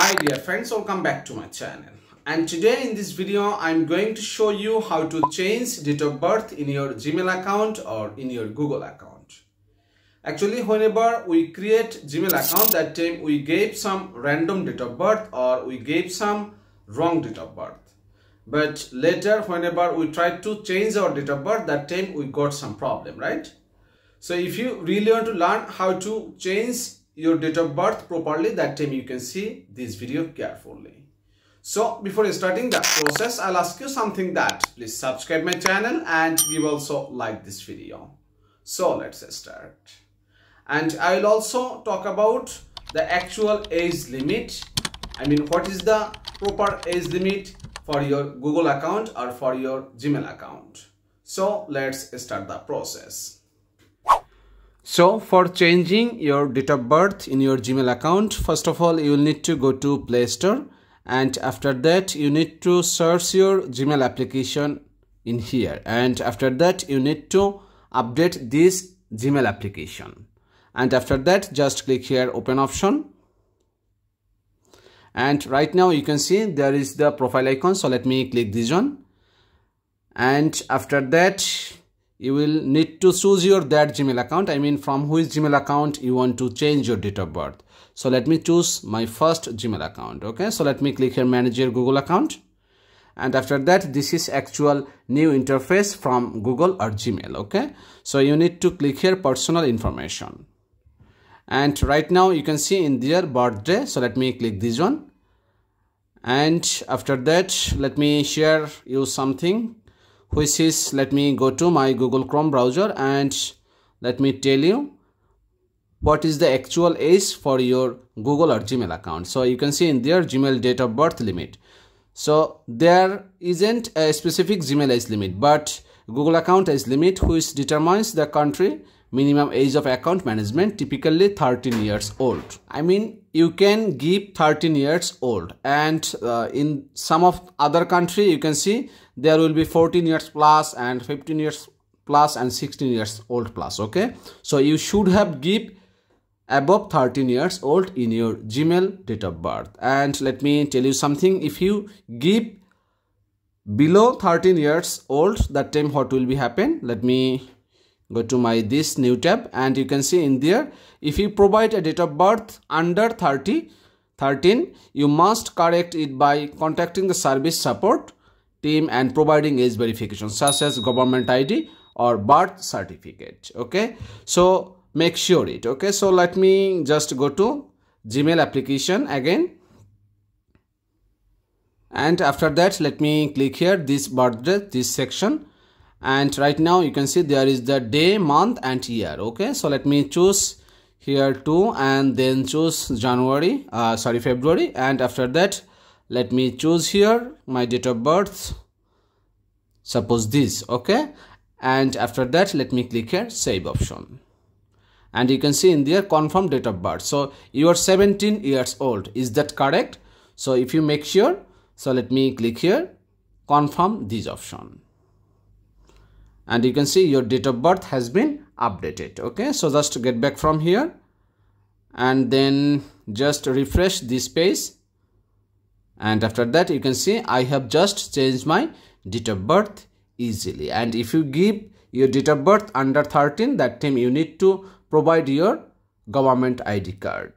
Hi dear friends, welcome back to my channel, and today in this video I'm going to show you how to change date of birth in your Gmail account or in your Google account. Actually, whenever we create Gmail account, that time we gave some random date of birth or we gave some wrong date of birth, but later whenever we tried to change our date of birth, that time we got some problem, right? So if you really want to learn how to change your date of birth properly, that time you can see this video carefully. So before starting that process, I'll ask you something, that please subscribe my channel and give also like this video. So let's start. And I'll also talk about the actual age limit. I mean, what is the proper age limit for your Google account or for your Gmail account. So let's start the process. So for changing your date of birth in your Gmail account, first of all you will need to go to Play Store, and after that you need to search your Gmail application in here, and after that you need to update this Gmail application, and after that just click here open option. And right now you can see there is the profile icon, so let me click this one, and after that you will need to choose your that Gmail account, I mean from which Gmail account you want to change your date of birth. So let me choose my first Gmail account. Okay, so let me click here manage your Google account, and after that this is actual new interface from Google or Gmail. Okay, so you need to click here personal information, and right now you can see in there birthday, so let me click this one, and after that let me share you something, which is, let me go to my Google Chrome browser and let me tell you what is the actual age for your Google or Gmail account. So you can see in there Gmail date of birth limit. So there isn't a specific Gmail age limit, but Google account age limit, which determines the country minimum age of account management, typically 13 years old. I mean, you can give 13 years old, and in some of other country you can see there will be 14 years plus and 15 years plus and 16 years old plus. Okay, so you should have give above 13 years old in your Gmail date of birth. And let me tell you something, if you give below 13 years old, that time what will be happen? Let me go to my this new tab, and you can see in there if you provide a date of birth under 13, you must correct it by contacting the service support team and providing age verification such as government ID or birth certificate. Okay, so make sure it. Okay, so let me just go to Gmail application again, and after that let me click here this birthday, this section, and right now you can see there is the day, month and year. Okay, so let me choose here 2, and then choose February, and after that let me choose here my date of birth, suppose this. Okay, and after that let me click here save option, and you can see in there confirm date of birth. So you are 17 years old, is that correct? So if you make sure, so let me click here confirm this option, and you can see your date of birth has been updated. Okay, so just to get back from here and then just refresh this page, and after that you can see I have just changed my date of birth easily. And if you give your date of birth under 13, that time you need to provide your government ID card.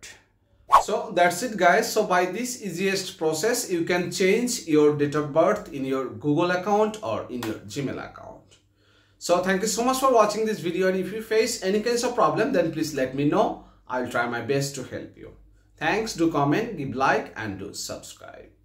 So that's it guys. So by this easiest process you can change your date of birth in your Google account or in your Gmail account. So thank you so much for watching this video, and if you face any kinds of problem then please let me know. I'll try my best to help you. Thanks, do comment, give like and do subscribe.